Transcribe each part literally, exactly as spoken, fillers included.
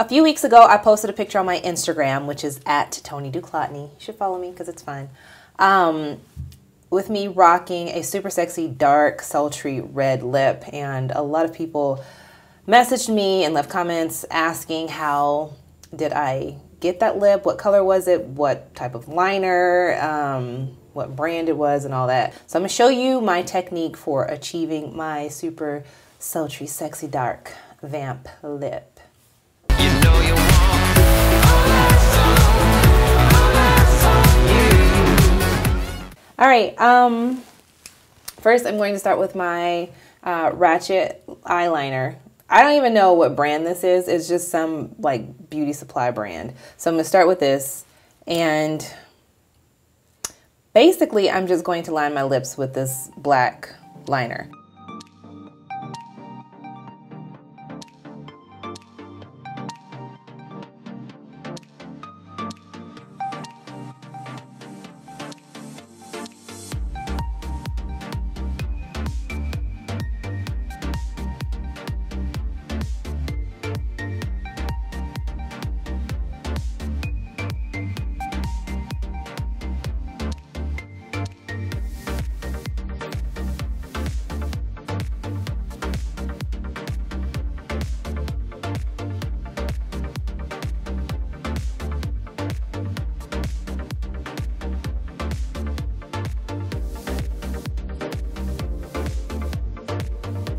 A few weeks ago, I posted a picture on my Instagram, which is at Toni Duclottni. You should follow me because it's fun. Um, with me rocking a super sexy, dark, sultry red lip. And a lot of people messaged me and left comments asking how did I get that lip, what color was it, what type of liner, um, what brand it was, and all that. So I'm gonna show you my technique for achieving my super sultry, sexy, dark vamp lip. You know you want all eyes on, all eyes on you. All right, um, first I'm going to start with my uh, Ratchet eyeliner. I don't even know what brand this is. It's just some like beauty supply brand. So I'm gonna start with this, and basically I'm just going to line my lips with this black liner.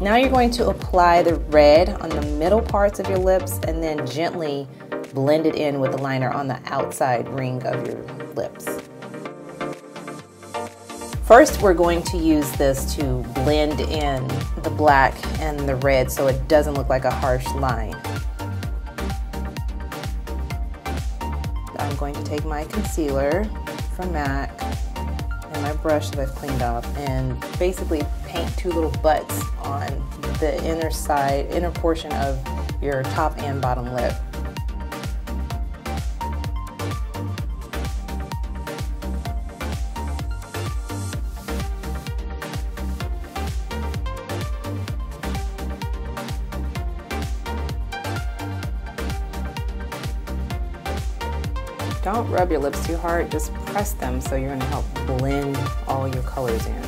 Now you're going to apply the red on the middle parts of your lips and then gently blend it in with the liner on the outside ring of your lips. First, we're going to use this to blend in the black and the red so it doesn't look like a harsh line. I'm going to take my concealer from MAC and my brush that I've cleaned off and basically paint two little butts on the inner side, inner portion of your top and bottom lip. Don't rub your lips too hard, just press them so you're going to help blend all your colors in.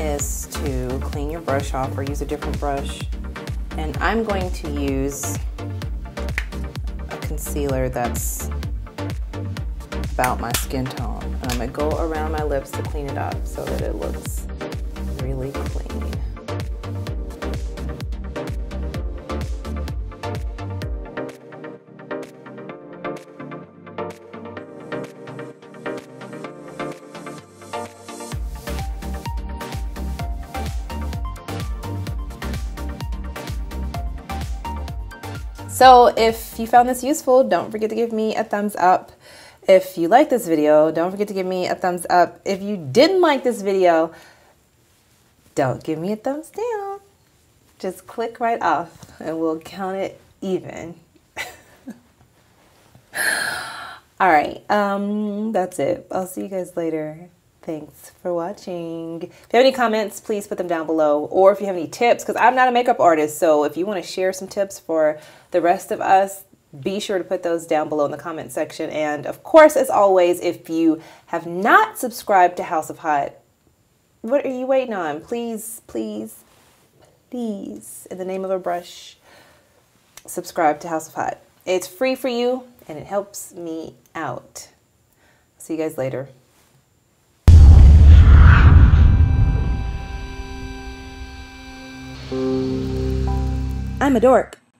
Is to clean your brush off or use a different brush, and I'm going to use a concealer that's about my skin tone, and I'm going to go around my lips to clean it up so that it looks really clean. So if you found this useful, don't forget to give me a thumbs up. If you like this video, don't forget to give me a thumbs up. If you didn't like this video, don't give me a thumbs down. Just click right off and we'll count it even. All right, um, that's it. I'll see you guys later. Thanks for watching. If you have any comments, please put them down below. Or if you have any tips, because I'm not a makeup artist, so if you want to share some tips for the rest of us, be sure to put those down below in the comment section. And of course, as always, if you have not subscribed to House of Haute, what are you waiting on? Please, please, please, in the name of a brush, subscribe to House of Haute. It's free for you, and it helps me out. See you guys later. I'm a dork.